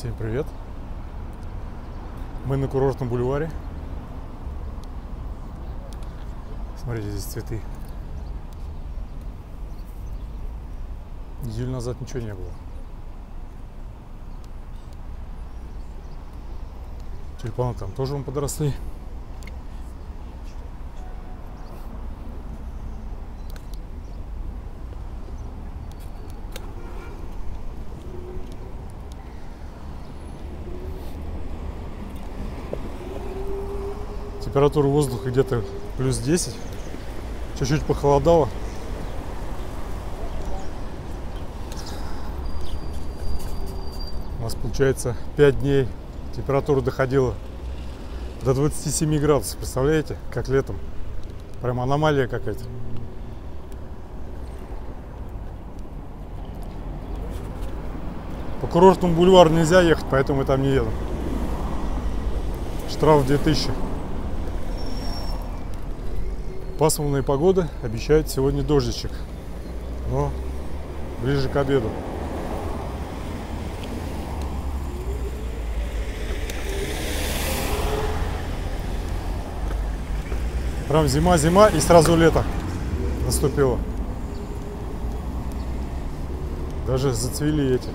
Всем привет! Мы на Курортном бульваре. Смотрите, здесь цветы. Неделю назад ничего не было. Тюльпаны там тоже вон подросли. Температура воздуха где-то плюс 10. Чуть-чуть похолодало. У нас получается 5 дней. Температура доходила до 27 градусов. Представляете, как летом. Прям аномалия какая-то. По Курортному бульвару нельзя ехать, поэтому мы там не едем. Штраф 2000. Пасмурная погода, обещает сегодня дождичек, но ближе к обеду. Прям зима-зима и сразу лето наступило. Даже зацвели эти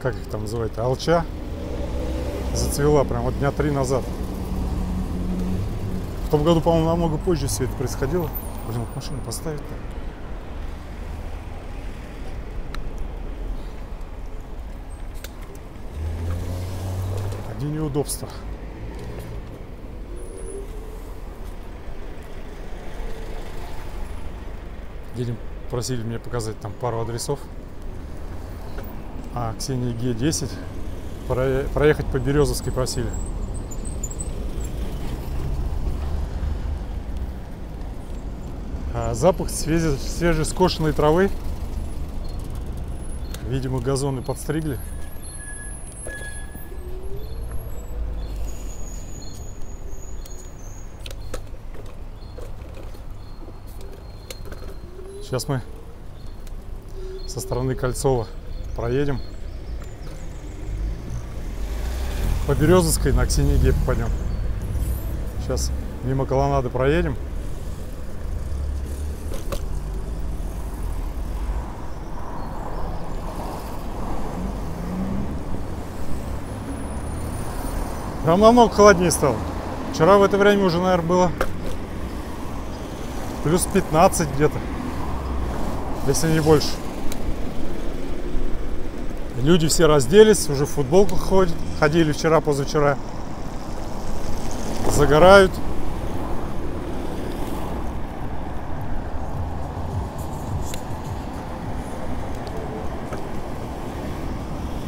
как их там называют, алча. Зацвела прям вот дня 3 назад. В том году, по-моему, намного позже все это происходило. Блин, вот машину поставить-то. Одни неудобства. Едем, просили мне показать там пару адресов. А Ксения Ге 10. Проехать по Березовской просили. Запах свежескошенной травы. Видимо, газоны подстригли. Сейчас мы со стороны Кольцова проедем. По Березовской на Ксении Ге попадем. Сейчас мимо колоннады проедем. Прям намного холоднее стало. Вчера в это время уже, наверное, было плюс 15 где-то, если не больше. Люди все разделись, уже в футболках ходят. Ходили вчера, позавчера. Загорают.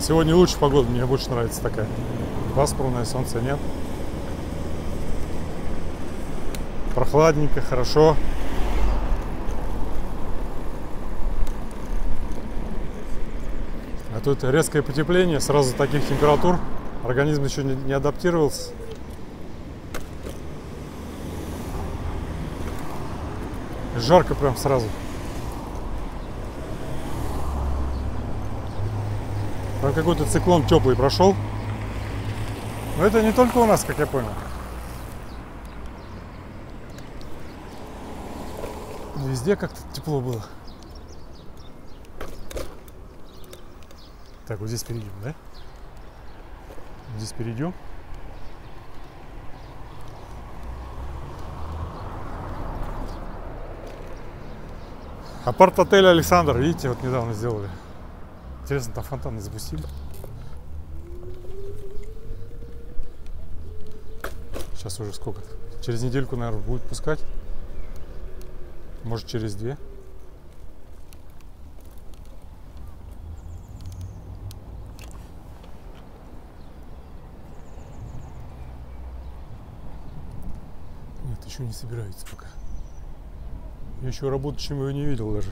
Сегодня лучше погода, мне больше нравится такая. Пасмурное, солнца нет. Прохладненько, хорошо. А тут резкое потепление, сразу таких температур. Организм еще не адаптировался. Жарко прям сразу. Там какой-то циклон теплый прошел. Но это не только у нас, как я понял. Везде как-то тепло было. Так, вот здесь перейдем, да? Здесь перейдем. Апарт-отель Александр, видите, вот недавно сделали. Интересно, там фонтаны запустили. Сейчас уже сколько? Через недельку, наверное, будет пускать. Может, через 2. Не собираются пока. Я еще работающим его не видел даже.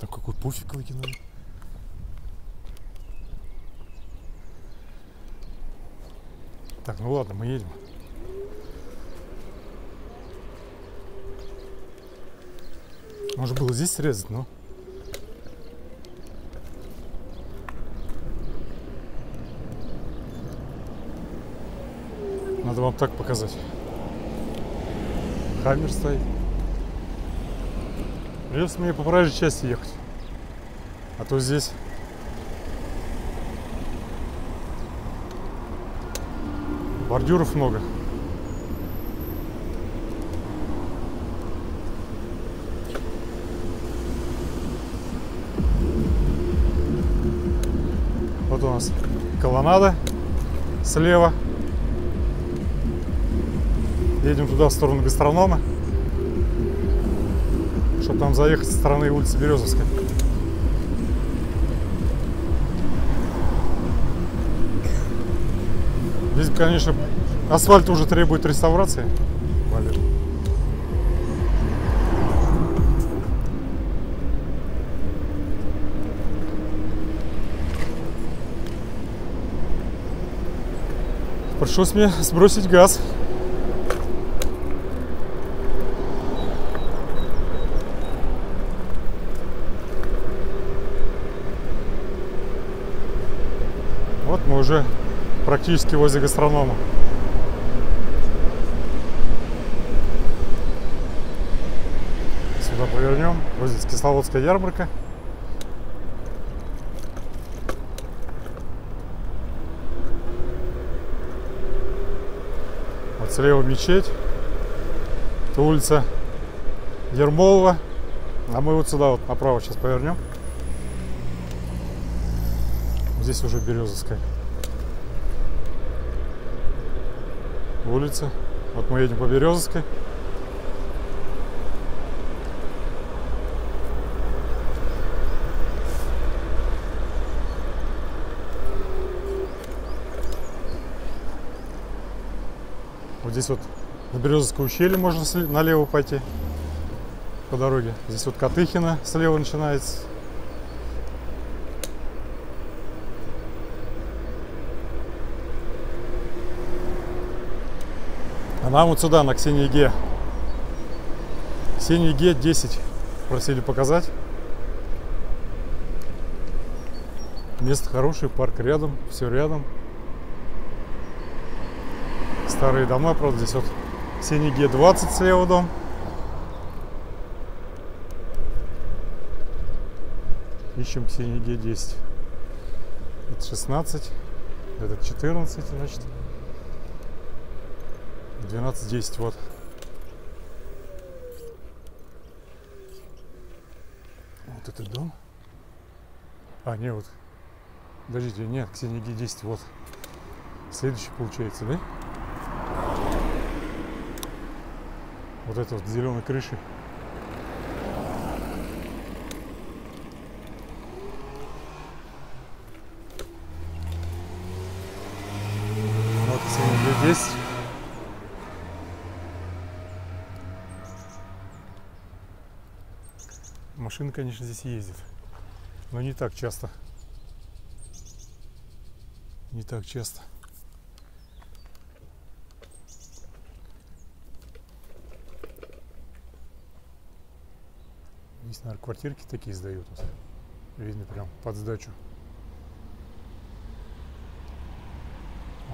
Там какой пуфик выкинули. Так, ну ладно, мы едем. Может было здесь срезать, но... Надо вам так показать. Хаммер стоит. Придется мне по проезжей части ехать. А то здесь... Бордюров много. Вот у нас колоннада слева. Едем туда, в сторону гастронома, чтобы там заехать со стороны улицы Березовской. Здесь, конечно, асфальт уже требует реставрации. Пришлось мне сбросить газ. Вот мы уже практически возле гастронома. Сюда повернем. Вот здесь Кисловодская ярмарка. Вот слева мечеть. Это улица Ермолова. А мы вот сюда вот направо сейчас повернем. Здесь уже Березовская улица. Вот мы едем по Березовской. Вот здесь вот на Березовское ущелье можно налево пойти по дороге. Здесь вот Катыхина слева начинается. Нам вот сюда, на Ксении Ге. Ксении Ге 10 просили показать. Место хорошее, парк рядом, все рядом. Старые дома, правда, здесь вот Ксении Ге 20 слева дом. Ищем Ксении Ге 10. Это 16, это 14, значит. 12-10, вот. Вот этот дом. А, не, вот. Подождите, нет, Ксения Ге 10, вот. Следующий получается, да? Вот это вот с зеленой крышей. Вот Ксения Ге 10. Машины, конечно, здесь ездит, но не так часто. Не так часто. Здесь, наверное, квартирки такие сдают. Видно прям под сдачу.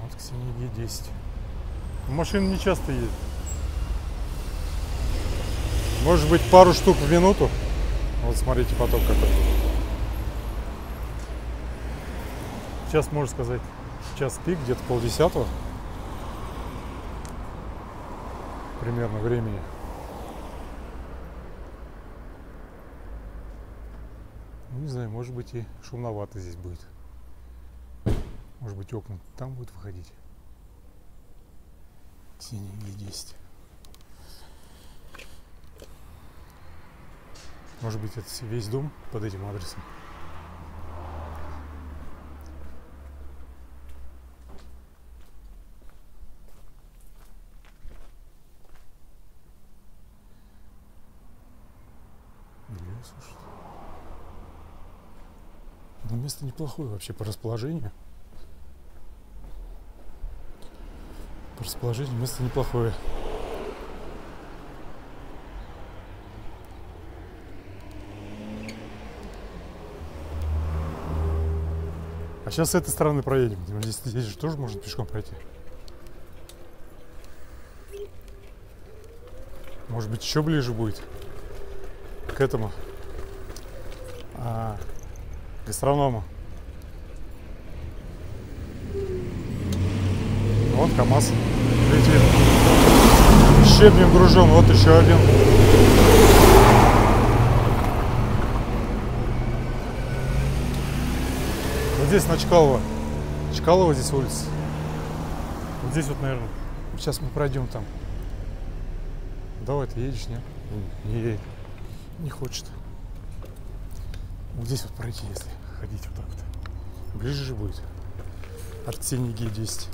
Вот Ксения Ге 10. Машины не часто ездят. Может быть, пару штук в минуту. Вот смотрите, поток какой. Сейчас, можно сказать, час пик, где-то 9:30 примерно времени. Ну, не знаю, может быть, и шумновато здесь будет. Может быть, окна там будут выходить. Ксения Ге 10. Может быть, это весь дом под этим адресом. Но место неплохое вообще по расположению. По расположению место неплохое. А сейчас с этой стороны проедем. Здесь же тоже можно пешком пройти. Может быть, еще ближе будет к этому гастроному. Вот КамАЗ летит. Щебнем гружен. Вот еще один. Вот здесь на Чкалова. Чкалова здесь улица. Вот здесь вот, наверное. Сейчас мы пройдем там. Давай, ты едешь, нет? Не, не хочет. Вот здесь вот пройти, если ходить вот так вот. Ближе же будет. Артема Ге 10.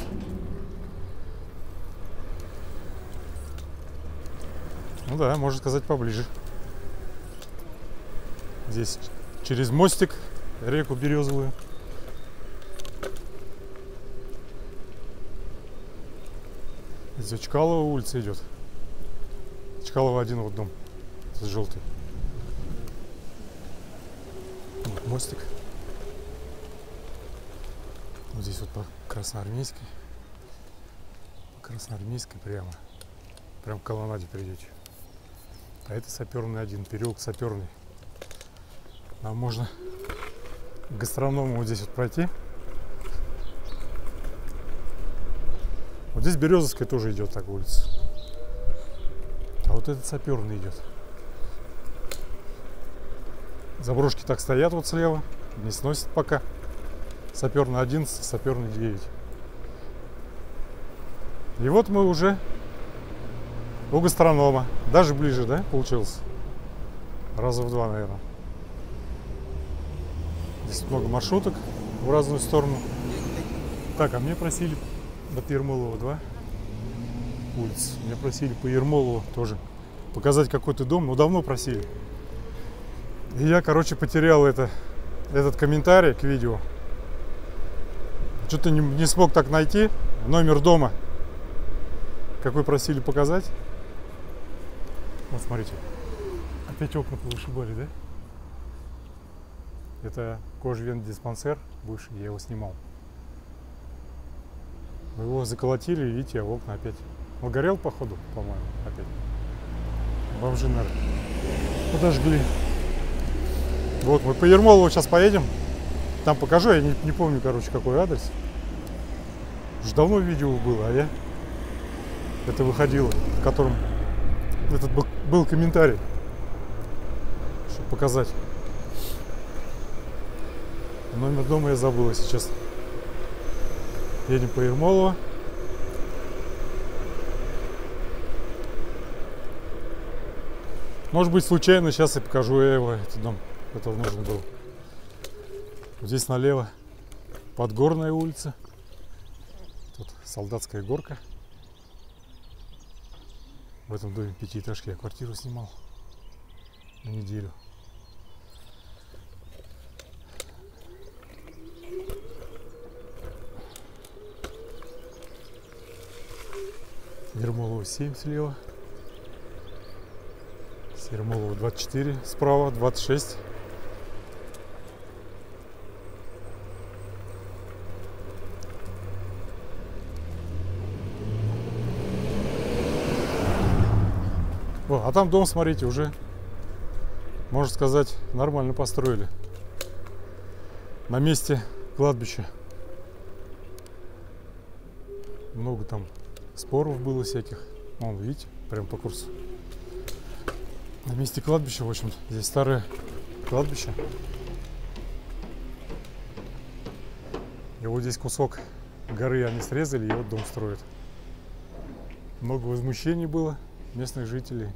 Ну да, можно сказать, поближе. Здесь через мостик реку Березовую. Здесь Чкалова улица идет. Чкалова один вот дом. С желтый. Вот мостик. Вот здесь вот по Красноармейской. По Красноармейской прямо. Прям к колоннаде придете. А это Саперный один, переулок Саперный. Нам можно к гастроному вот здесь вот пройти. Вот здесь Березовская тоже идет так улица. А вот этот Саперный идет. Заброшки так стоят вот слева, не сносят пока. Саперный 11, Саперный 9. И вот мы уже у гастронома. Даже ближе, да, получилось? Раза в два, наверное. Здесь много маршруток в разную сторону. Так, а мне просили от Ермолова 2 улиц. Меня просили по Ермолову тоже показать какой-то дом. Ну, давно просили. И я, короче, потерял этот комментарий к видео. Что-то не смог так найти номер дома, какой просили показать. Вот смотрите, опять окна повышибали, да? Это кожвендиспансер бывший, я его снимал. Мы его заколотили, видите, а окна опять. Он горел, походу, по-моему, опять. Бомжи, наверное, подожгли. Вот, мы по Ермолову сейчас поедем. Там покажу, я не помню, короче, какой адрес. Уже давно видео было, а я это выходило, в котором этот был комментарий, чтобы показать. Номер дома я забыл, если честно. Едем по Ермолово. Может быть, случайно сейчас я покажу его, этот дом, который нужен был. Здесь налево Подгорная улица, тут Солдатская горка. В этом доме пятиэтажки я квартиру снимал на неделю. Ермолова 7 слева, с Ермолова 24 справа, 26. А там дом, смотрите, уже, можно сказать, нормально построили. На месте кладбища. Много там споров было всяких. Вон, видите, прям по курсу. На месте кладбища, в общем, здесь старое кладбище. И вот здесь кусок горы они срезали, и вот дом строят. Много возмущений было местных жителей.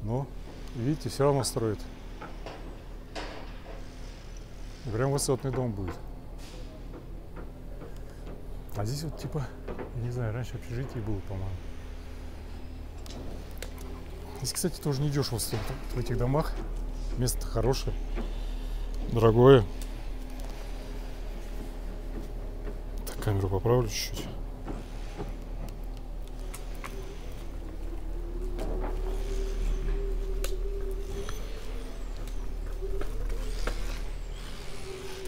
Но, видите, все равно строят. Прям высотный дом будет. А здесь вот типа, я не знаю, раньше общежитие было, по-моему. Здесь, кстати, тоже недешево стоит в этих домах. Место хорошее, дорогое. Так, камеру поправлю чуть-чуть.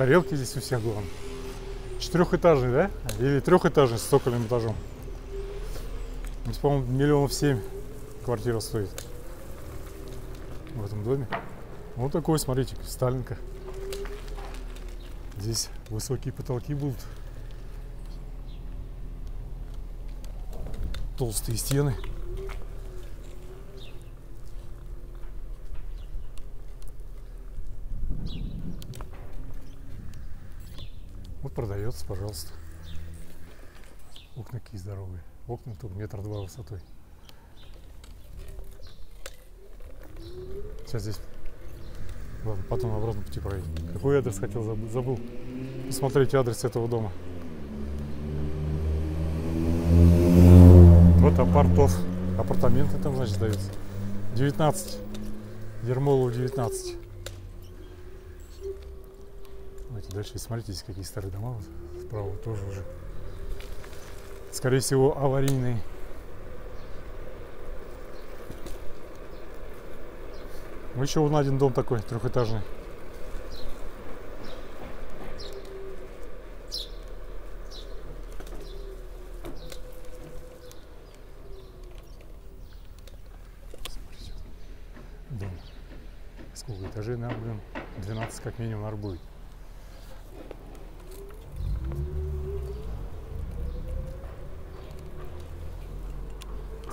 Тарелки здесь у всех главное. Четырехэтажный, да? Или трехэтажный с цокольным этажом. Здесь, по-моему, 7 миллионов квартира стоит в этом доме. Вот такой, смотрите, Сталинка. Здесь высокие потолки будут. Толстые стены. Вот продается, пожалуйста. Окна какие здоровые. Окна тут 1,2 метра высотой. Сейчас здесь. Ладно, потом обратно пути проедем. Какой адрес хотел, забыл. Посмотрите адрес этого дома. Вот апартов. Апартаменты там, значит, сдаются. 19. Ермолова 19. Давайте дальше. Смотрите, здесь какие старые дома. Вот справа тоже уже. Скорее всего, аварийные. Еще вон один дом такой, трехэтажный. Смотрите, дом. Сколько этажей, наверное, 12 как минимум, наверное, будет.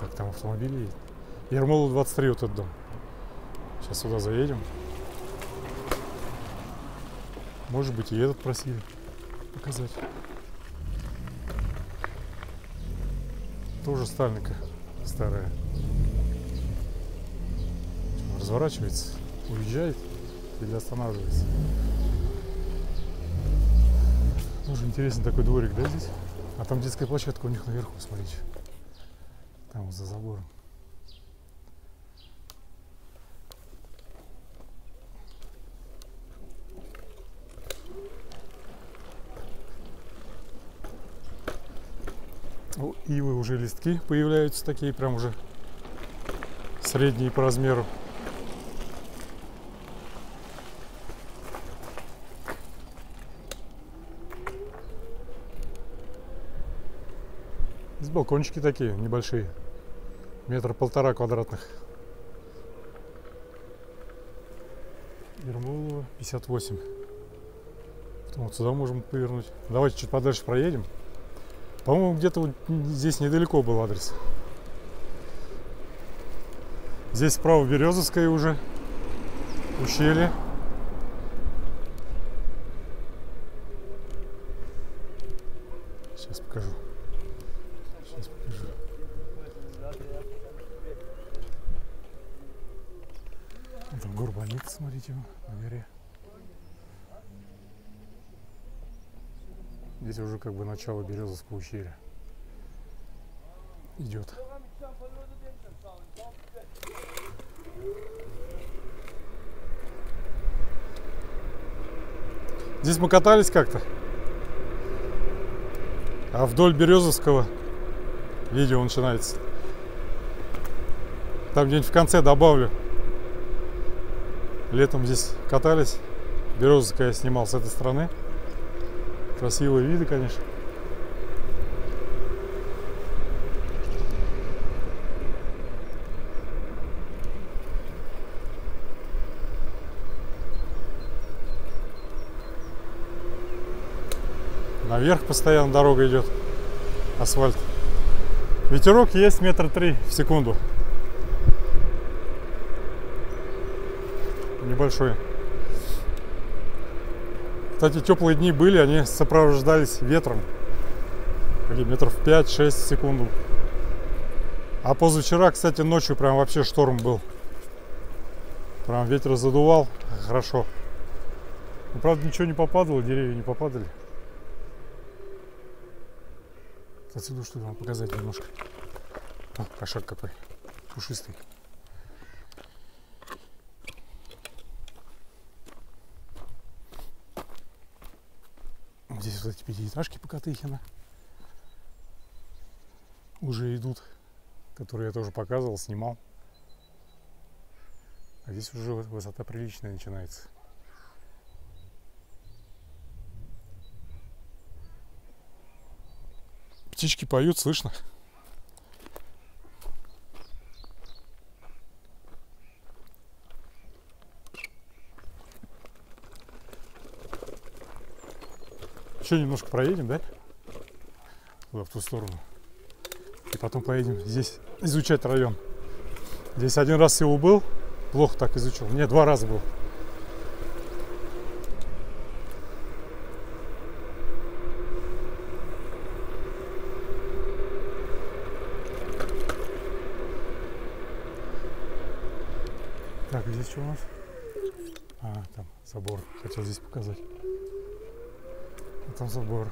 Так, там автомобили есть. Ермолова 23 вот этот дом. Сейчас сюда заедем. Может быть, и этот просили показать. Тоже Сталинка старая. Разворачивается, уезжает или останавливается. Тоже интересный такой дворик, да, здесь? А там детская площадка у них наверху, смотрите. Там вот за забором. Ивы уже листки появляются такие, прям уже средние по размеру. Здесь балкончики такие небольшие, 1,5 метра квадратных. Ермолова 58. Потом вот сюда можем повернуть. Давайте чуть подальше проедем. По-моему, где-то вот здесь недалеко был адрес. Здесь справа Березовская уже, ущелье. Сейчас покажу. Сейчас покажу. Там горбаница, смотрите, на горе. Здесь уже как бы начало Березовского ущелья идет. Здесь мы катались как-то, а вдоль Березовского видео начинается. Там где-нибудь в конце добавлю. Летом здесь катались. Березовское я снимал с этой стороны. Красивые виды, конечно. Наверх постоянно дорога идет, асфальт. Ветерок есть 3 метра в секунду. Небольшой. Кстати, теплые дни были, они сопровождались ветром. Метров 5-6 в секунду. А позавчера, кстати, ночью прям вообще шторм был. Прям ветер задувал. Хорошо. Но, правда, ничего не попадало, деревья не попадали. Отсюда что-то вам показать немножко. О, кошак какой. Пушистый. Здесь вот эти пятиэтажки Покатыхина уже идут, которые я тоже показывал, снимал. А здесь уже высота приличная начинается. Птички поют, слышно. Еще немножко проедем, да? Туда, в ту сторону. И потом поедем здесь изучать район. Здесь один раз всего был, плохо так изучил. Нет, два раза был. Так, здесь что у нас? А, там собор. Хотел здесь показать. Там собор.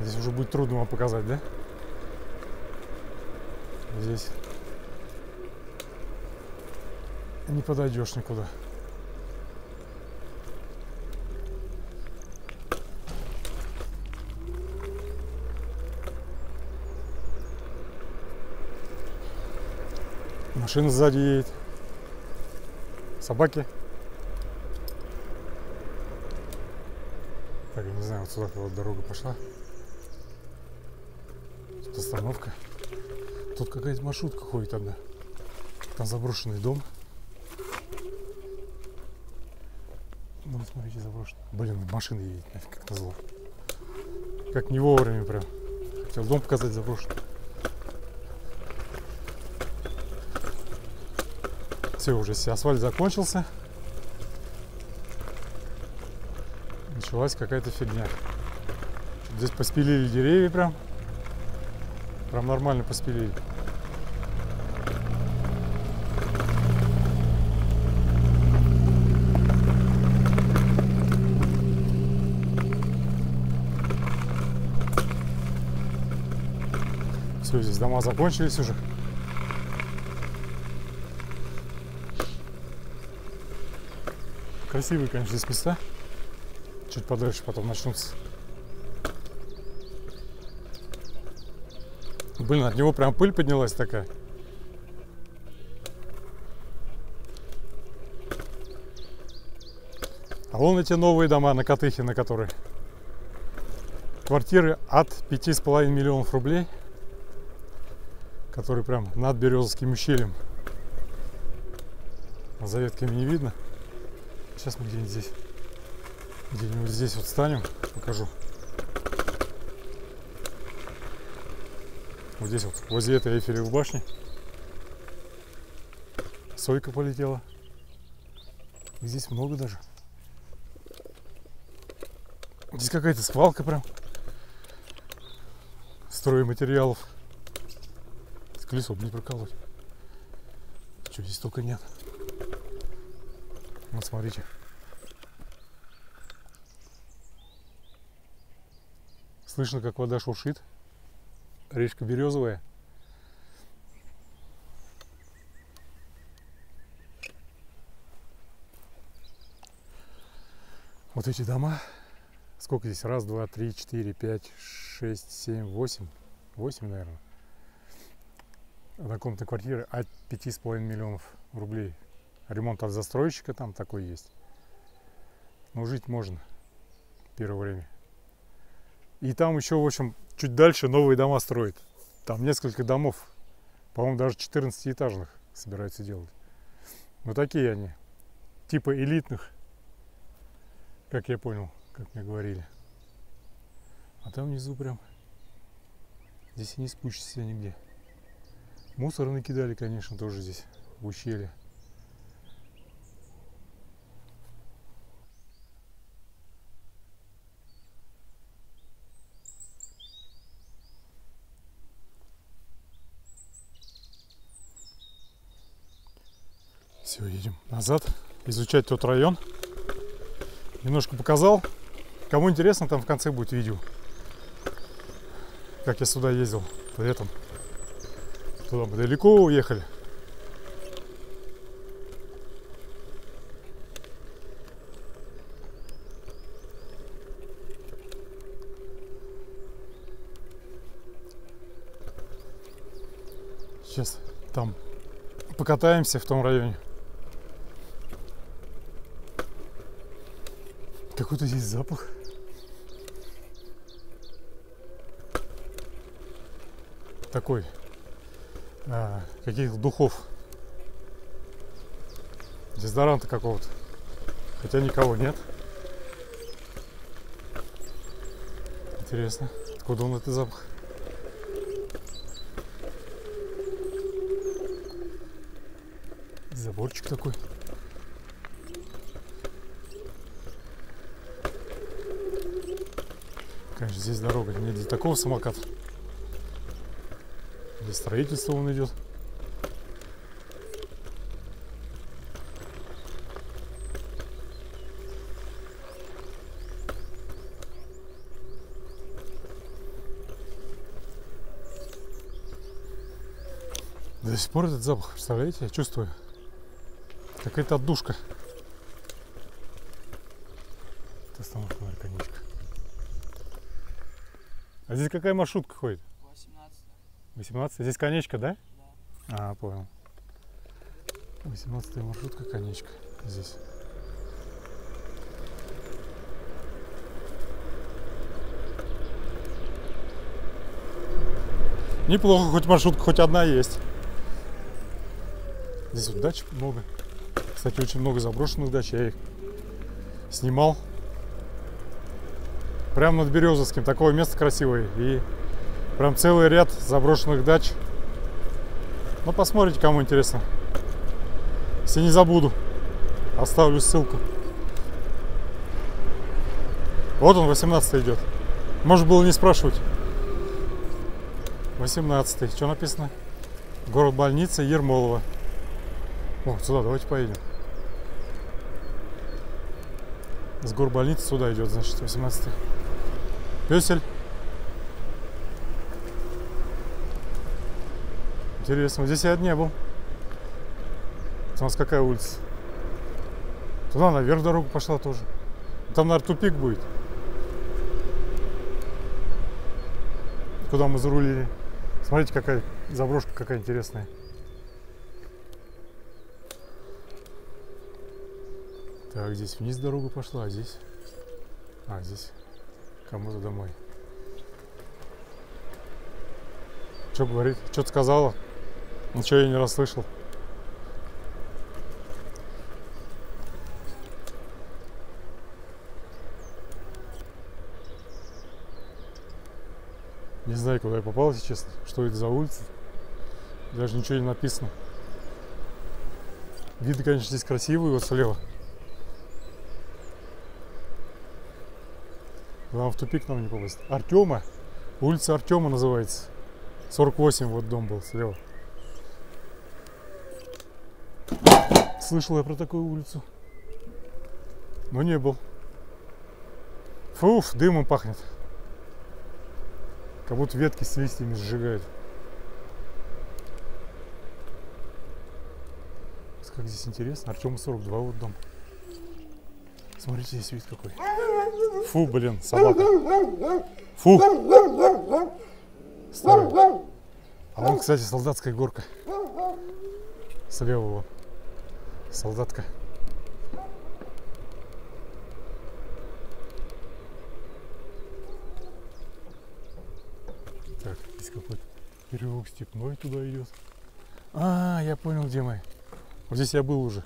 Здесь уже будет трудно вам показать, да? Здесь не подойдешь никуда. Машина сзади едет. Собаки. Так, я не знаю, вот сюда вот дорога пошла. Тут остановка. Тут какая-то маршрутка ходит одна. Там заброшенный дом. Ну, смотрите, заброшенный. Блин, машина едет, как-то зло. Как не вовремя прям. Хотел дом показать заброшенный. Все, уже асфальт закончился. Началась какая-то фигня. Здесь поспилили деревья прям. Прям нормально поспилили. Все, здесь дома закончились уже. Красивые, конечно, здесь места. Чуть подальше потом начнутся. Блин, от него прям пыль поднялась такая. А вон эти новые дома на Катыхино, которые. Квартиры от 5,5 миллионов рублей. Которые прям над Березовским ущельем. За ветками не видно. Сейчас мы где-нибудь здесь. Где-нибудь здесь вот встанем, покажу. Вот здесь вот, возле этой Эйфелевой башни. Сойка полетела. И здесь много даже. Здесь какая-то свалка прям. Стройматериалов. Колесо бы не проколоть. Что здесь только нет. Вот смотрите. Слышно, как вода шуршит. Речка Березовая. Вот эти дома. Сколько здесь? Раз, два, три, четыре, пять, шесть, семь, восемь. Восемь, наверное. Однокомнатные квартиры от 5,5 миллионов рублей. Ремонт от застройщика там такой есть. Но жить можно. Первое время. И там еще, в общем, чуть дальше новые дома строят. Там несколько домов, по-моему, даже 14-этажных собираются делать. Но такие они, типа элитных, как я понял, как мне говорили. А там внизу прям, здесь и не спущешься нигде. Мусор накидали, конечно, тоже здесь, в ущелье. Все, едем назад, изучать тот район. Немножко показал. Кому интересно, там в конце будет видео. Как я сюда ездил летом. Туда мы далеко уехали. Сейчас там покатаемся в том районе. Какой-то здесь запах. такой, каких-то духов, дезодоранта какого-то, хотя никого нет. Интересно, откуда он этот запах? Заборчик такой. Конечно, здесь дорога не для такого самоката. Для строительства он идет. До сих пор этот запах, представляете, я чувствую. Какая-то отдушка. Это остановка, наверное, конечка. А здесь какая маршрутка ходит? 18. 18? Здесь конечка, да? Да. А, понял. 18-я маршрутка, конечка. Здесь. Неплохо, хоть маршрутка, хоть одна есть. Здесь вот дач много. Кстати, очень много заброшенных дач. Я их снимал. Прямо над Березовским. Такое место красивое. И прям целый ряд заброшенных дач. Ну, посмотрите, кому интересно. Если не забуду, оставлю ссылку. Вот он, 18-й идет. Может было не спрашивать. 18-й. Что написано? Город-больница Ермолова. О, сюда давайте поедем. С гор больницы сюда идет, значит, 18-й. Пёсель. Интересно, здесь я не был. Это у нас какая улица? Туда наверх дорога пошла тоже. Там, наверное, тупик будет. Куда мы зарулили. Смотрите, какая заброшка, какая интересная. Так, здесь вниз дорога пошла, а здесь... А, здесь кому-то домой. Что говорит? Что-то сказала? Ничего я не расслышал. Не знаю, куда я попал, если честно. Что это за улица? Даже ничего не написано. Виды, конечно, здесь красивые, вот слева. Нам в тупик нам не попасть. Артема. Улица Артема называется. 48, вот дом был слева. Слышал я про такую улицу. Но не был. Фуф, дымом пахнет. Как будто ветки с листьями сжигают. Как здесь интересно. Артема 42, вот дом. Смотрите, здесь вид какой. Фу, блин, собака. Фу. Старый. А вон, кстати, солдатская горка. Слева вон. Солдатка. Так, здесь какой-то переулок степной туда идет. А, я понял, где мы. Вот здесь я был уже.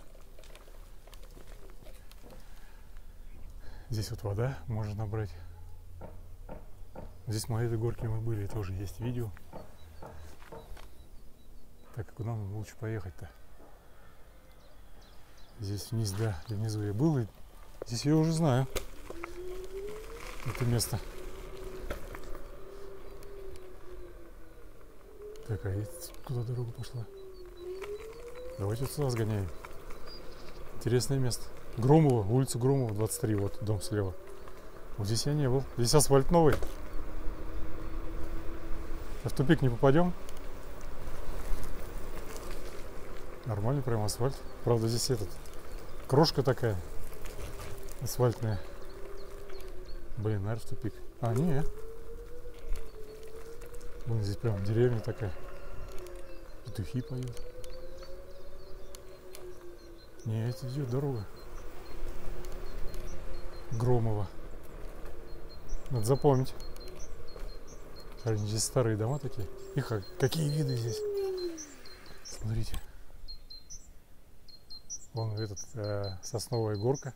Здесь вот вода, можно набрать. Здесь на этой горке мы были, тоже есть видео. Так, куда нам лучше поехать-то? Здесь вниз, да, внизу я был, и здесь я уже знаю это место. Так, а куда дорога пошла? Давайте вот сюда сгоняем. Интересное место. Громова, улица Громова, 23, вот дом слева. Вот здесь я не был. Здесь асфальт новый. А в тупик не попадем. Нормальный прям асфальт. Правда, здесь этот. Крошка такая. Асфальтная. Блин, наверное, в тупик. А, не. Вон здесь прям деревня такая. Петухи поют. Не, это идет дорога. Громова. Надо запомнить. Здесь старые дома такие. И какие виды здесь. Смотрите. Вон этот сосновая горка.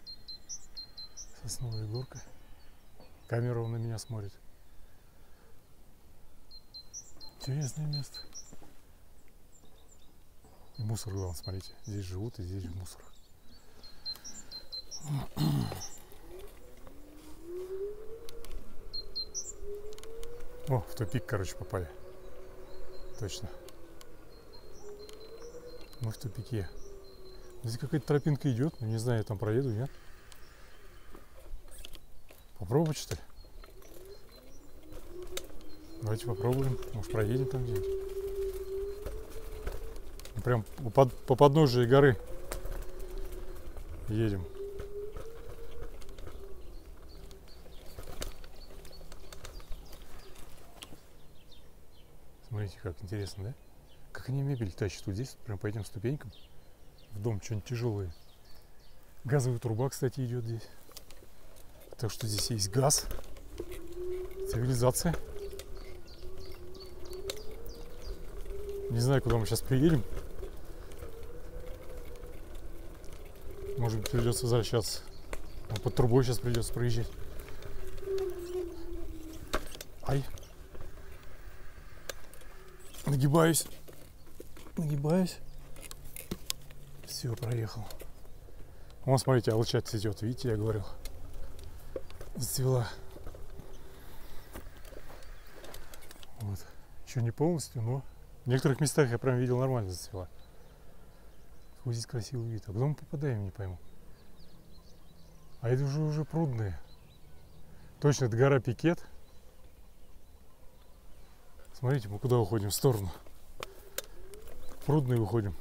Сосновая горка. Камера на меня смотрит. Интересное место. И мусор, главное, смотрите. Здесь живут и здесь мусор. О, в тупик, короче, попали. Точно. Мы в тупике. Здесь какая-то тропинка идет. Не знаю, я там проеду, нет? Попробовать, что ли? Давайте попробуем. Может, проедем там где-нибудь. Прям по подножию горы едем. Смотрите, как интересно, да? Как они мебель тащат вот здесь, прям по этим ступенькам. В дом что-нибудь тяжелое. Газовая труба, кстати, идет здесь. Так что здесь есть газ. Цивилизация. Не знаю, куда мы сейчас приедем. Может быть, придется возвращаться. Под трубой сейчас придется проезжать. Ай. Нагибаюсь. Нагибаюсь. Все, проехал. Вон, смотрите, алыча цветет. Видите, я говорил. Зацвела. Вот. Еще не полностью, но в некоторых местах я прям видел, нормально зацвела. Какой здесь красивый вид. А куда мы попадаем, не пойму. А это уже прудные. Точно, это гора Пикет. Смотрите, мы куда уходим? В сторону. В прудные уходим.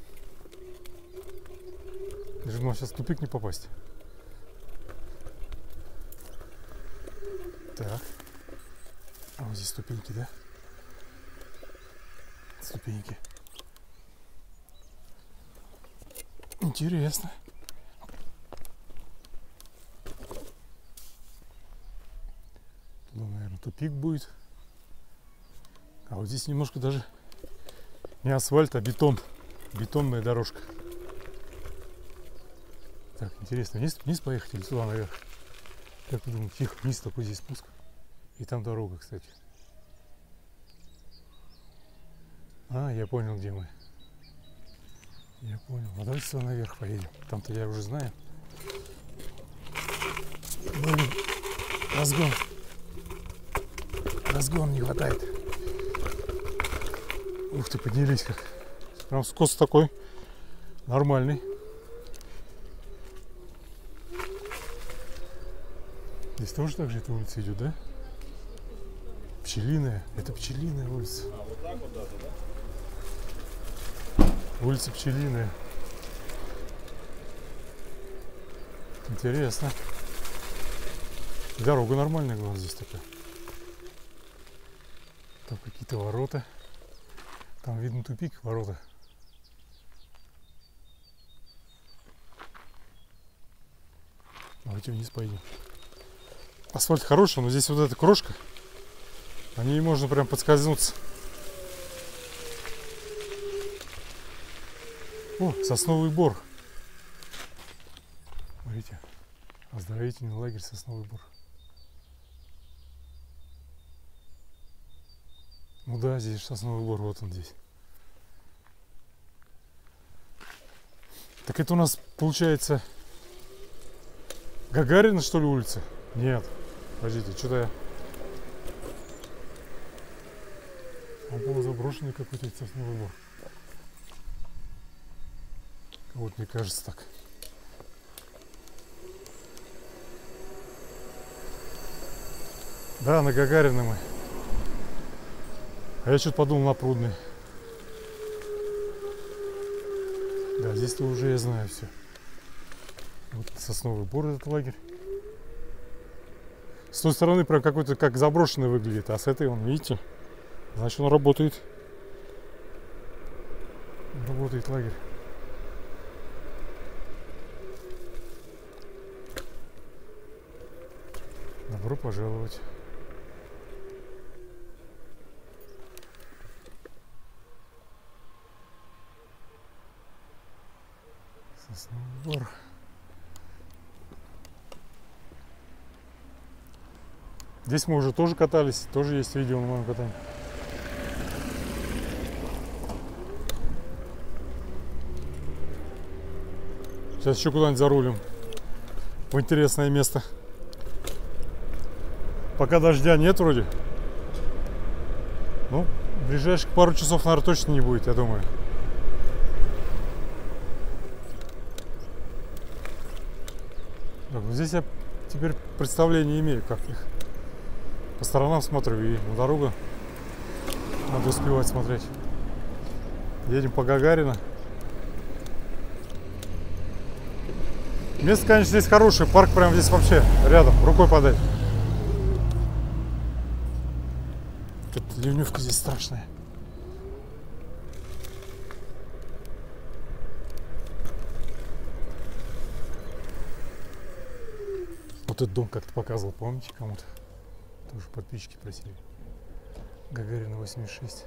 Даже у нас сейчас в тупик не попасть. Так. А вот здесь ступеньки, да? Ступеньки. Интересно. Туда, наверное, тупик будет. А вот здесь немножко даже не асфальт, а бетон. Бетонная дорожка. Так, интересно, вниз поехать или сюда наверх? Как вы думаете, тихо, вниз такой здесь спуск. И там дорога, кстати. А, я понял, где мы. Я понял. А давайте сюда наверх поедем. Там-то я уже знаю. Блин, разгон. Разгон не хватает. Ух ты, поднялись как. Прям скос такой. Нормальный. Здесь тоже так же эта улица идет, да? Пчелиная. Это пчелиная улица. А, вот так вот даже, да? Улица Пчелиная. Интересно. Дорога нормальная, главное, здесь такая. Там какие-то ворота. Там видно тупик, ворота. Давайте вниз пойдем. Асфальт хороший, но здесь вот эта крошка. На ней можно прям подскользнуться. О, Сосновый Бор. Смотрите, оздоровительный лагерь Сосновый Бор. Ну да, здесь Сосновый Бор, вот он здесь. Так это у нас получается Гагарина, что ли, улица? Нет, подождите, что-то я... Он был заброшенный какой-то Сосновый Бор. Вот, мне кажется, так. Да, на Гагарина мы. А я что-то подумал на Прудный. Да, здесь-то уже я знаю все. Вот Сосновый Бор, этот лагерь. С той стороны прям какой-то как заброшенный выглядит, а с этой он, видите, значит, он работает. Работает лагерь. Добро пожаловать. Сосновый Бор. Здесь мы уже тоже катались, тоже есть видео на моем катании. Сейчас еще куда-нибудь зарулим в интересное место. Пока дождя нет вроде. Ну, в ближайших пару часов, наверное, точно не будет, я думаю. Так, ну здесь я теперь представление имею, как их. По сторонам смотрю и на дорогу надо успевать смотреть. Едем по Гагарина. Место, конечно, здесь хорошее. Парк прям здесь вообще рядом, рукой подать. Тут ливневка здесь страшная. Вот этот дом как-то показывал, помните, кому-то? Тоже подписчики просили. Гагарина 86.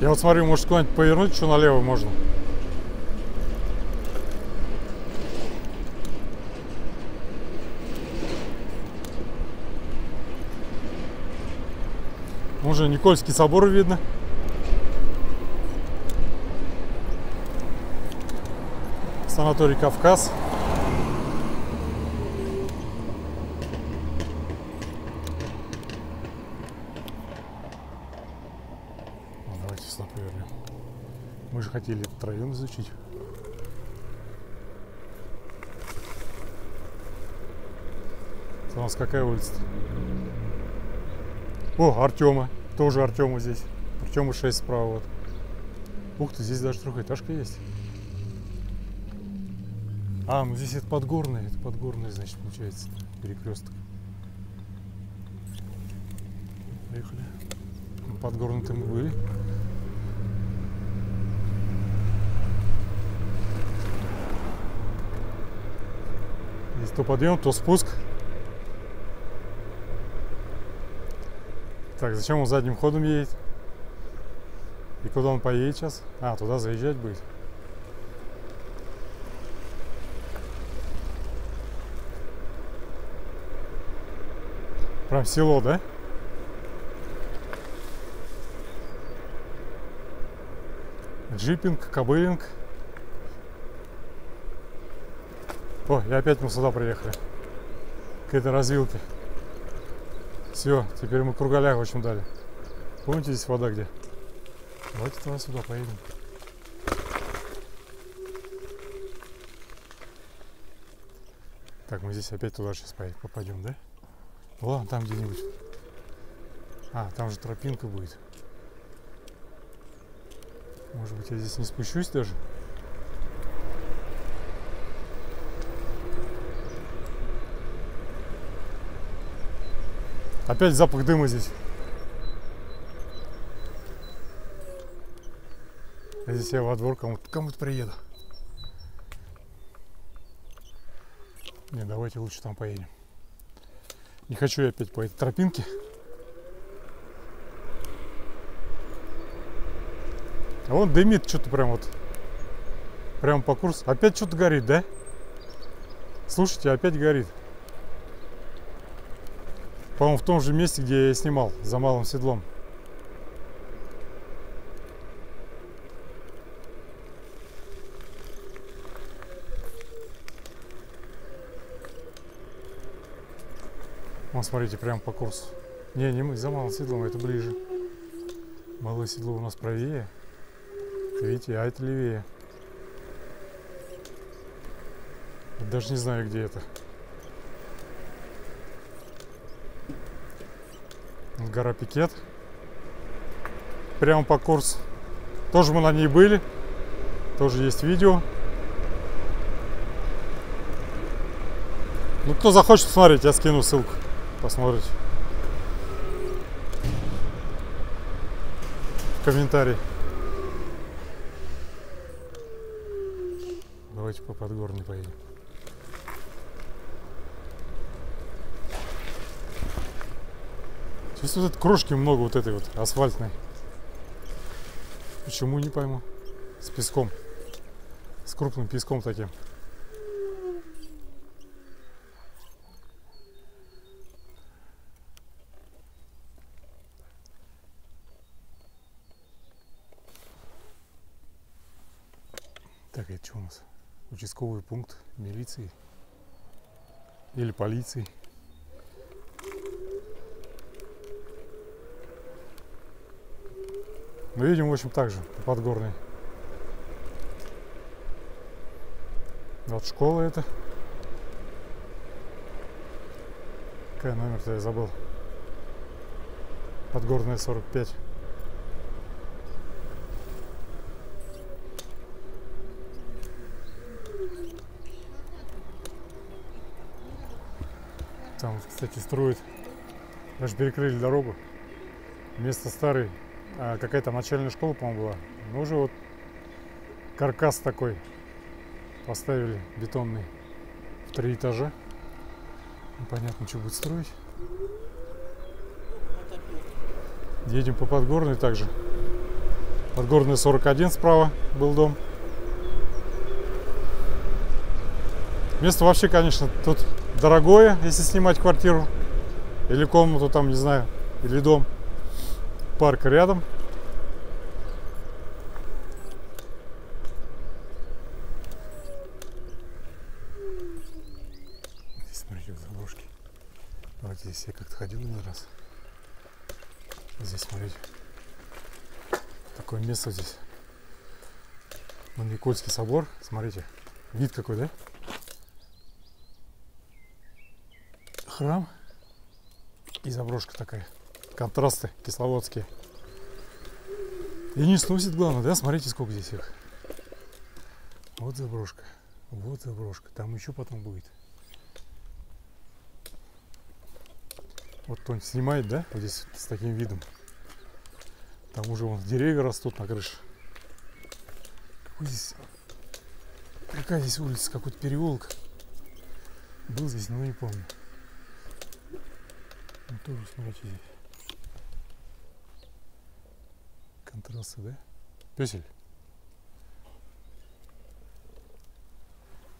Я вот смотрю, может куда-нибудь повернуть, что налево можно. Уже Никольский собор видно. Санаторий Кавказ. Хотели этот район изучить. Это у нас какая улица? О, Артема. Тоже Артема здесь. Артема 6 справа. Вот. Ух ты, здесь даже трехэтажка есть. А, ну здесь это Подгорная. Это Подгорная, значит, получается, перекресток. Поехали. Ну, Подгорной-то мы были. То подъем, то спуск. Так, зачем он задним ходом едет? И куда он поедет сейчас? А, туда заезжать будет. Прям село, да? Джипинг, кобылинг. О, и опять мы сюда приехали, к этой развилке. Все, теперь мы круголя, в общем, дали. Помните, здесь вода где? Давайте туда сюда поедем. Так, мы здесь опять туда сейчас попадем, да? Ладно, там где-нибудь. А, там же тропинка будет. Может быть, я здесь не спущусь даже? Опять запах дыма здесь. Здесь я во двор кому-то приеду. Не, давайте лучше там поедем. Не хочу я опять по этой тропинке. А вон дымит что-то прям вот. Прям по курсу. Опять что-то горит, да? Слушайте, опять горит. По-моему, в том же месте, где я и снимал, за малым седлом. Вот, смотрите, прямо по курсу. Не мы за малым седлом, это ближе. Малое седло у нас правее. Видите, а это левее. Я даже не знаю, где это. Гора Пикет. Прямо по курсу. Тоже мы на ней были. Тоже есть видео. Ну, кто захочет посмотреть, я скину ссылку. посмотрите комментарий. Давайте по Подгорной поедем. Здесь вот крошки много вот этой вот асфальтной. Почему, не пойму. С песком. С крупным песком таким. Так, это что у нас? Участковый пункт милиции или полиции. Мы видим, в общем, также по Подгорной. Вот школа это. Какая номер-то, я забыл. Подгорная 45. Там, кстати, строят. Даже перекрыли дорогу. Вместо старой, какая-то начальная школа, по-моему, была. Но уже вот каркас такой поставили бетонный в 3 этажа. Непонятно, что будет строить. Едем по Подгорной также. Подгорная 41 справа был дом. Место вообще, конечно, тут дорогое, если снимать квартиру или комнату там, не знаю, или дом. Парк рядом. Здесь, смотрите, в заброшке. Вот здесь я как-то ходил один раз. Здесь, смотрите, такое место здесь. Вон Никольский собор, смотрите, вид какой, да? Храм и заброшка такая. Контрасты кисловодские. И не сносит, главное, да? Смотрите, сколько здесь их. Вот заброшка. Вот заброшка. Там еще потом будет. Вот кто-нибудь снимает, да? Вот здесь с таким видом. Там уже вон деревья растут на крыше. Какой здесь... Какая здесь улица? Какой-то переулок. Был здесь, но не помню. Ну, тоже, смотрите, здесь. Контрасты, да? Пёсель.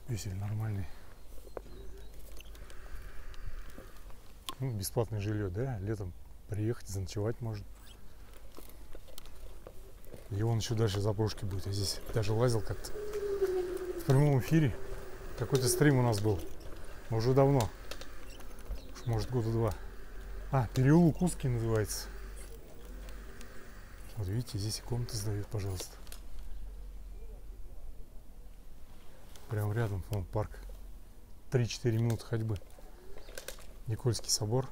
Пёсель нормальный. Ну, бесплатное жилье, да? Летом приехать, заночевать можно. И он еще дальше заброшки будет. Я здесь даже лазил как-то. В прямом эфире. Какой-то стрим у нас был. Уже давно. Уж, может, года 2. А, переулок Узкий называется. Вот видите, здесь и комнаты сдают, пожалуйста. Прямо рядом, вон парк. 3-4 минуты ходьбы. Никольский собор.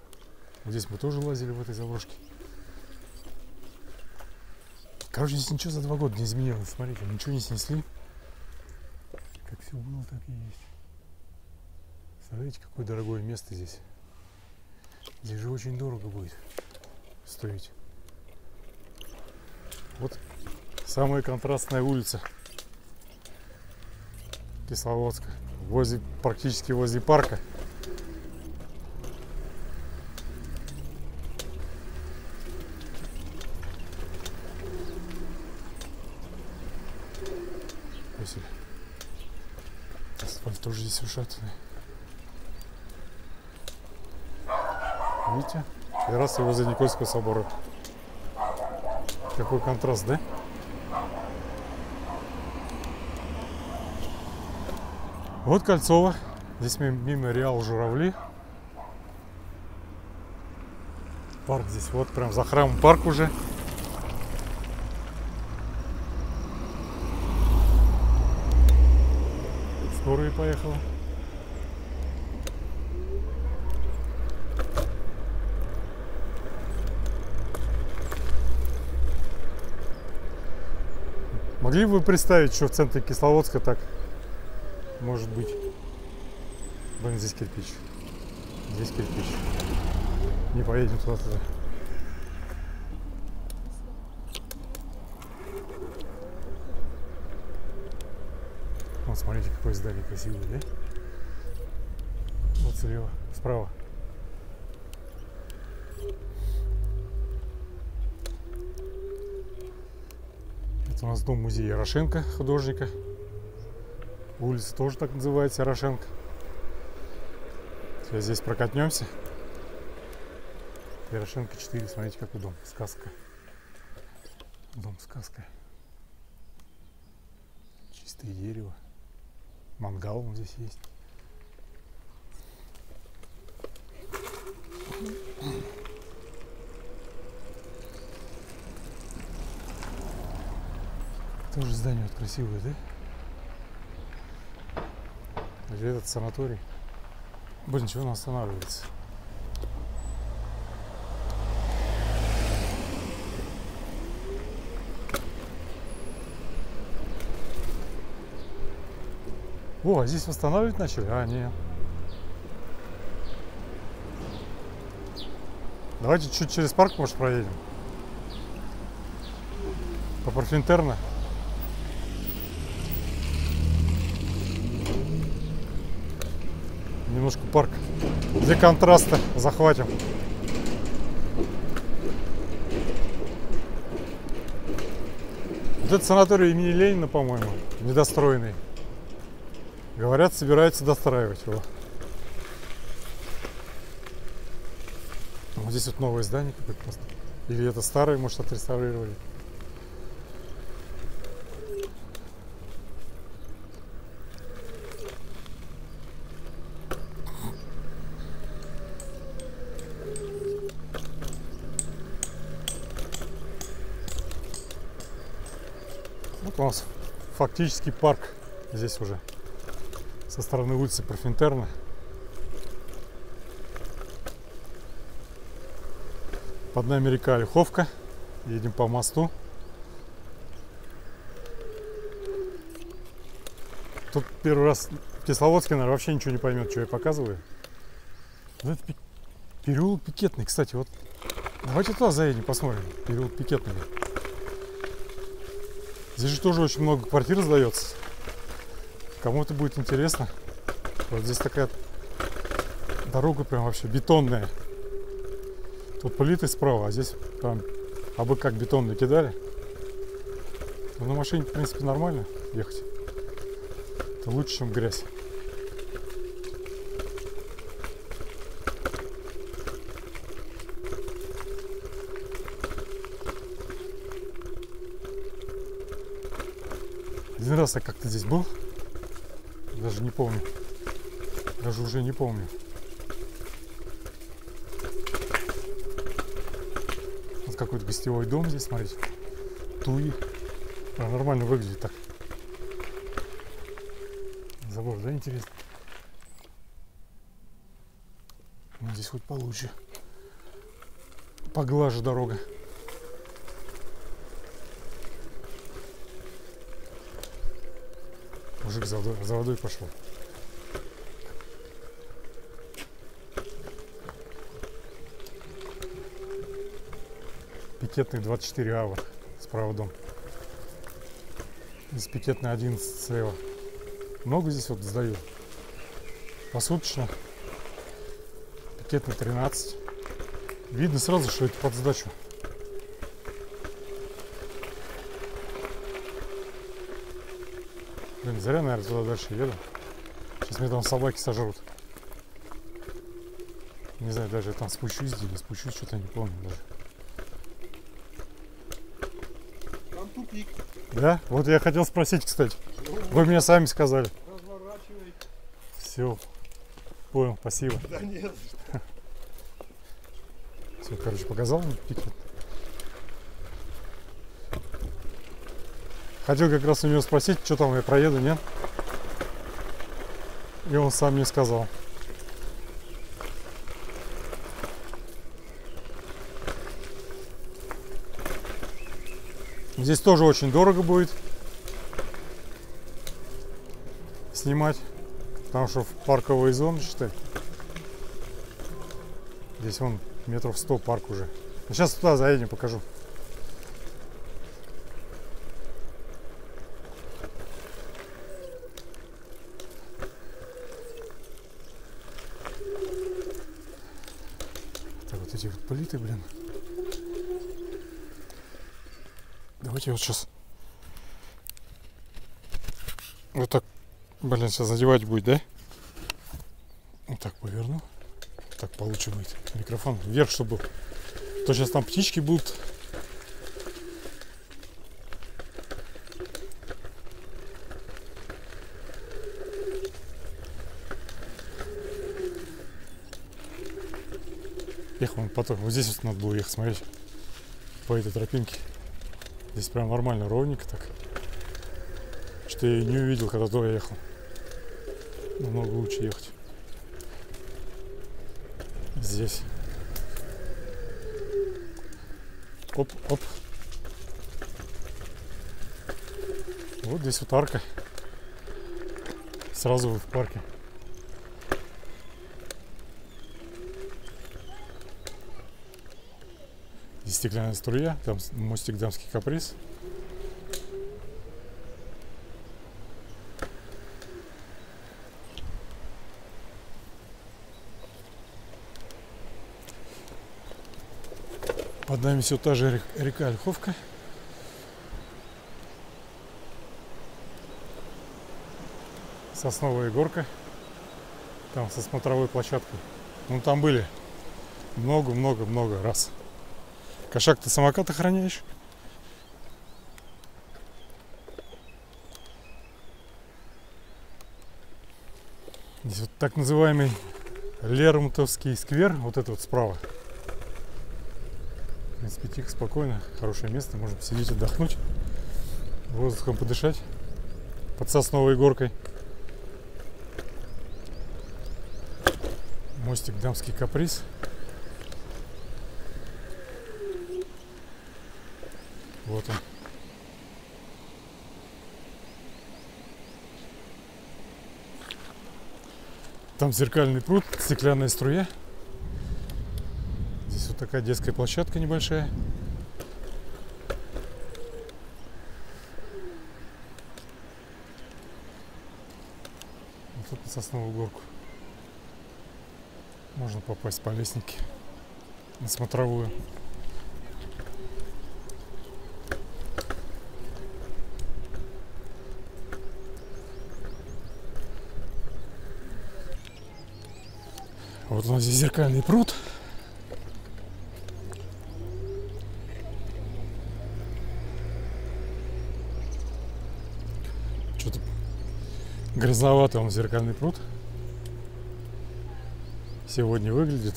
Вот здесь мы тоже лазили в этой заброшке. Короче, здесь ничего за 2 года не изменилось. Смотрите, ничего не снесли. Как все было, так и есть. Смотрите, какое дорогое место здесь. Здесь же очень дорого будет стоить. Вот самая контрастная улица Кисловодска, возле, практически возле парка. Асфальт тоже здесь ушатанный. Видите? И раз его возле Никольского собора. Какой контраст, да? Вот Кольцово. Здесь мемориал Журавли. Парк здесь вот прям за храмом парк уже. Скорая поехала. Могли бы вы представить, что в центре Кисловодска так может быть? Блин, здесь кирпич. Здесь кирпич. не поедем с высоты. Вот смотрите, какое здание красивое, да? Вот слева, справа. Это у нас дом-музей Ярошенко, художника. Улица тоже так называется, Ярошенко. Сейчас здесь прокатнемся. Ярошенко 4, смотрите, какой дом. Сказка. Дом-сказка. Чистое дерево. Мангал он здесь есть. Тоже здание вот красивое, да? Или этот санаторий? Блин, чего он останавливается? О, а здесь восстанавливать начали? А, нет. Давайте чуть через парк, может, проедем. По Профинтерна. Немножко парк для контраста захватим. Вот это санаторий имени Ленина, по-моему, недостроенный. Говорят, собираются достраивать его. Вот здесь вот новое здание какое-то просто. Или это старое, может, отреставрировали. Вот у нас фактически парк здесь уже. Со стороны улицы Профинтерна. Под нами река Олеховка. Едем по мосту. Тут первый раз в Кисловодске, наверное, вообще ничего не поймет, что я показываю. Вот это переулок Пикетный, кстати. Вот. Давайте туда заедем, посмотрим. Переулок Пикетный. Здесь же тоже очень много квартир сдается. Кому-то будет интересно. Вот здесь такая дорога прям вообще бетонная. Тут плиты справа, а здесь прям абы как бетон кидали. Но на машине, в принципе, нормально ехать. Это лучше, чем грязь. Один раз я как-то здесь был. Даже не помню. Даже уже не помню. Вот какой-то гостевой дом здесь, смотрите. Туи. А, нормально выглядит так. Забор, да, интересно? Ну, здесь хоть получше. Поглаже дорога. Мужик за водой пошел. Пикетный 24 ава справа дом. Здесь Пикетный 11 слева. Много здесь вот сдают. Посуточно. Пикетный 13. Видно сразу, что это под сдачу. Блин, зря, наверное, туда дальше еду. Сейчас меня там собаки сожрут. Не знаю, даже я там спущусь здесь или спущусь, что-то не помню даже. Там тупик. Да? Вот я хотел спросить, кстати. Вы мне сами сказали. Разворачивай. Все. Понял, спасибо. Да нет. Все, короче, показал мне Пикет. Хотел как раз у него спросить, что там я проеду, нет? И он сам мне сказал. Здесь тоже очень дорого будет снимать, потому что в парковой зоне, считай. Здесь вон метров 100 парк уже. Сейчас туда заедем, покажу. Так, вот эти вот плиты, блин. Давайте вот сейчас вот так, блин, сейчас надевать будет, да? Вот так поверну. Так получше будет. Микрофон вверх, чтобы был. То сейчас там птички будут. Ехал он поток. Вот здесь вот надо было ехать, смотреть. По этой тропинке. Здесь прям нормально, ровненько так. Что я и не увидел, когда туда ехал. Намного лучше ехать. Здесь. Оп, оп. Вот здесь вот арка. Сразу вы в парке. Здесь стеклянная струя, там мостик «Дамский каприз». Под нами все та же река Ольховка. Сосновая горка. Там со смотровой площадкой. Ну там были много-много-много раз. Кошак, ты самокат охраняешь? Здесь вот так называемый Лермонтовский сквер. Вот это вот справа. В принципе, тихо, спокойно, хорошее место, можно посидеть, отдохнуть, воздухом подышать под сосновой горкой. Мостик «Дамский каприз». Вот он. Там зеркальный пруд, стеклянная струя. Такая детская площадка небольшая. Вот тут на сосновую горку можно попасть по лестнике на смотровую. Вот у нас здесь зеркальный пруд. Грязноватый он, зеркальный пруд. Сегодня выглядит.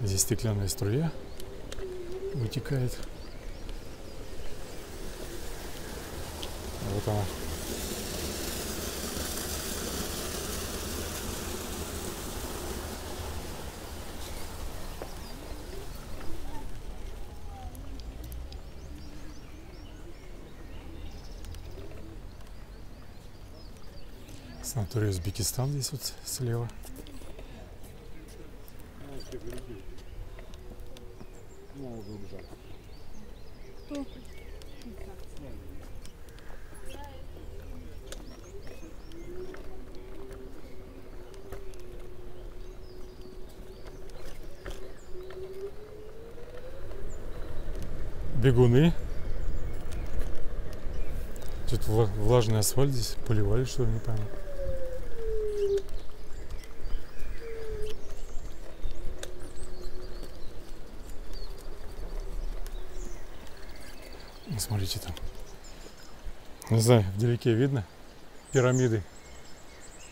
Здесь стеклянная струя вытекает. Вот она. Санаторий Узбекистан здесь вот слева. Бегуны. Тут влажный асфальт здесь. Поливали, что ли, не пойму. Смотрите там. Не знаю, вдалеке видно. Пирамиды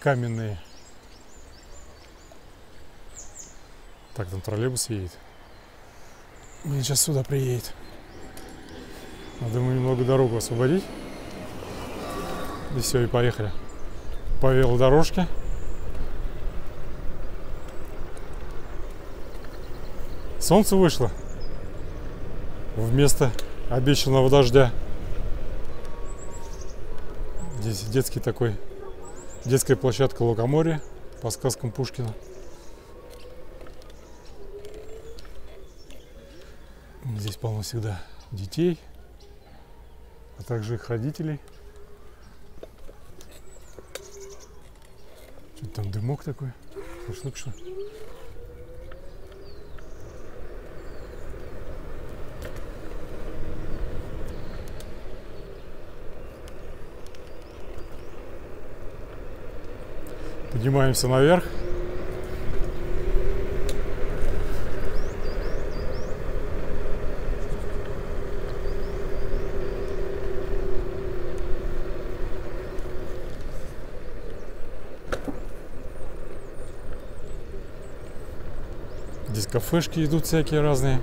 каменные. Так, там троллейбус едет. Он сейчас сюда приедет. Надо ему немного дорогу освободить. И все, и поехали. По велодорожке. Солнце вышло. Вместо обещанного дождя. Здесь детский такой Детская площадка «Лукоморье» по сказкам Пушкина. Здесь полно всегда детей, а также их родителей. Что-то там дымок такой, шашлык, что? Поднимаемся наверх. Здесь кафешки идут всякие разные.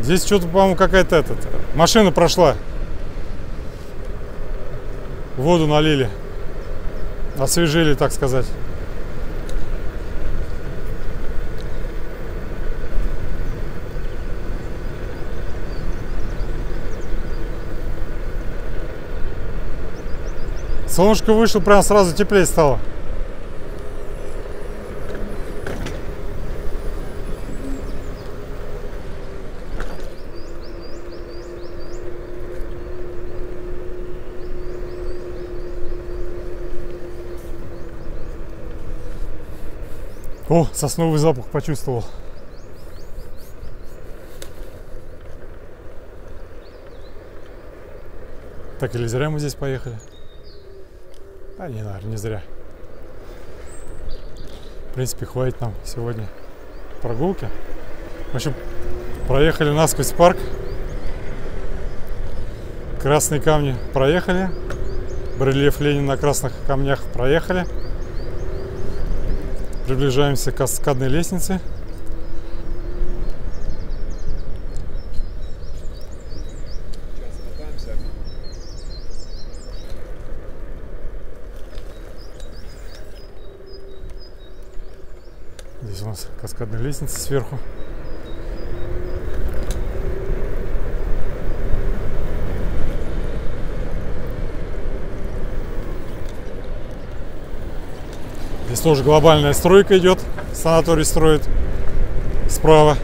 Здесь что-то, по-моему, какая-то машина прошла. Воду налили. Освежили, так сказать. Солнышко вышло, прям сразу теплее стало. О, сосновый запах почувствовал. Так, или зря мы здесь поехали? А не, наверное, не зря. В принципе, хватит нам сегодня прогулки. В общем, проехали насквозь парк. Красные камни проехали. Брельеф Ленина на красных камнях проехали. Приближаемся к каскадной лестнице. Здесь у нас каскадная лестница сверху. Здесь тоже глобальная стройка идет, санаторий строит справа.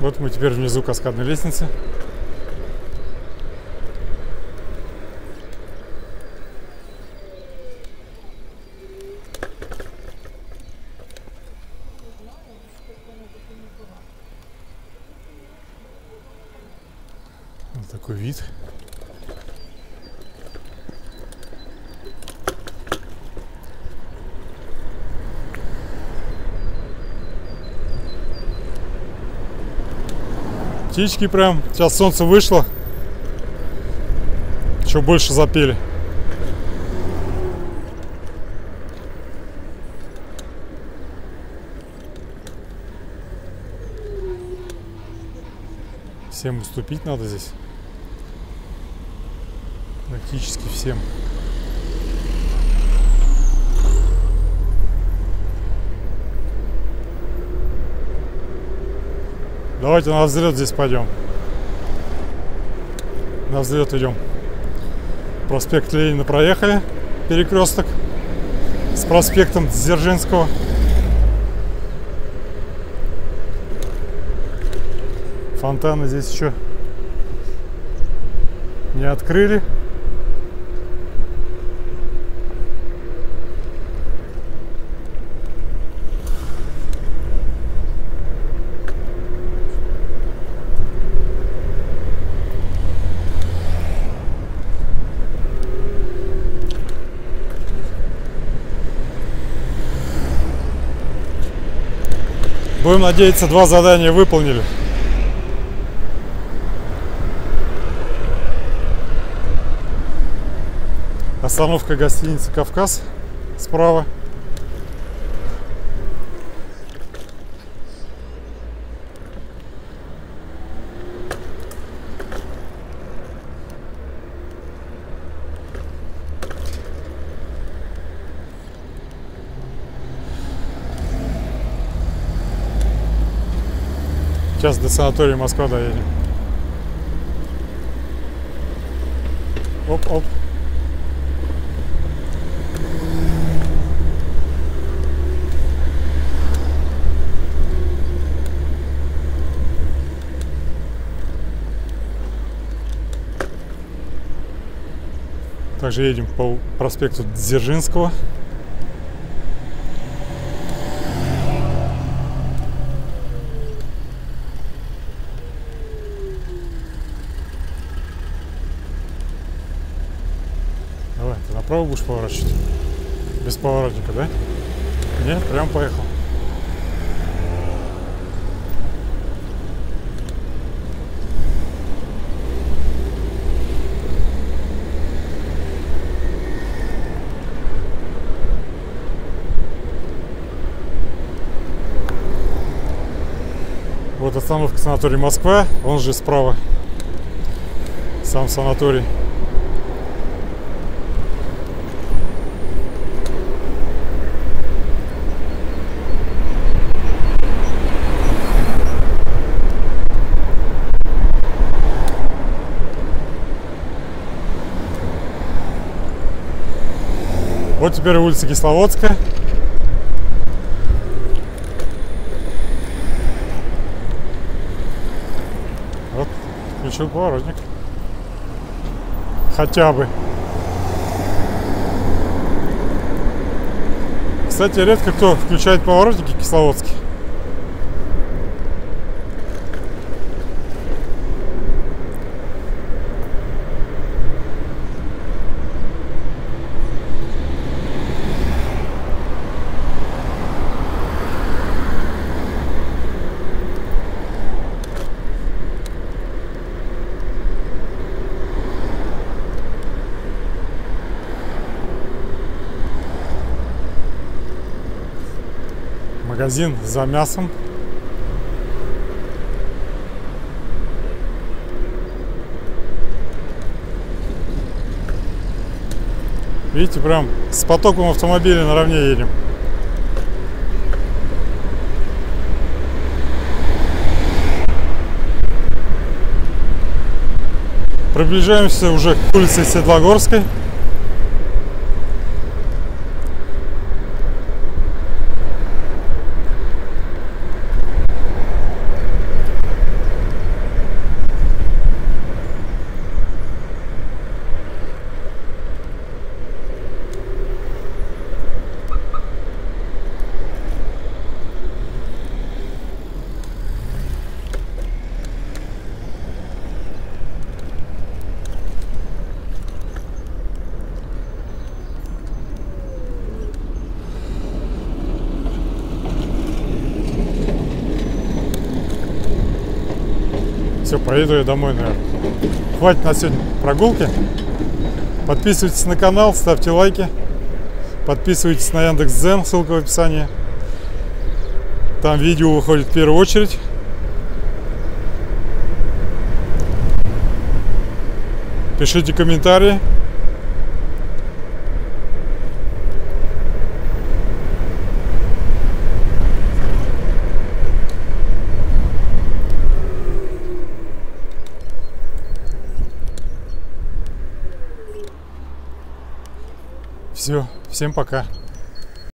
Вот мы теперь внизу каскадной лестницы. Вот такой вид. Птички прям, сейчас солнце вышло, еще больше запели. Всем уступить надо здесь, практически всем. Давайте на взлет здесь пойдем. На взлет идем. Проспект Ленина проехали. Перекресток с проспектом Дзержинского. Фонтаны здесь еще не открыли. Будем надеяться, два задания выполнили. Остановка гостиницы «Кавказ» справа. Сейчас до санатория Москва доедем. Оп-оп. Также едем по проспекту Дзержинского. Направо будешь поворачивать? Без поворотника, да? Нет, прям поехал. Вот остановка санатория Москва, он же справа сам санаторий. Вот теперь улица Кисловодская. Вот, включил поворотник. Хотя бы. Кстати, редко кто включает поворотники кисловодские. Магазин за мясом. Видите, прям с потоком автомобилей наравне едем. Приближаемся уже к улице Седлогорской. Поеду я домой, наверное. Хватит на сегодня прогулки. Подписывайтесь на канал, ставьте лайки. Подписывайтесь на Яндекс.Дзен, ссылка в описании. Там видео выходит в первую очередь. Пишите комментарии. Все, всем пока.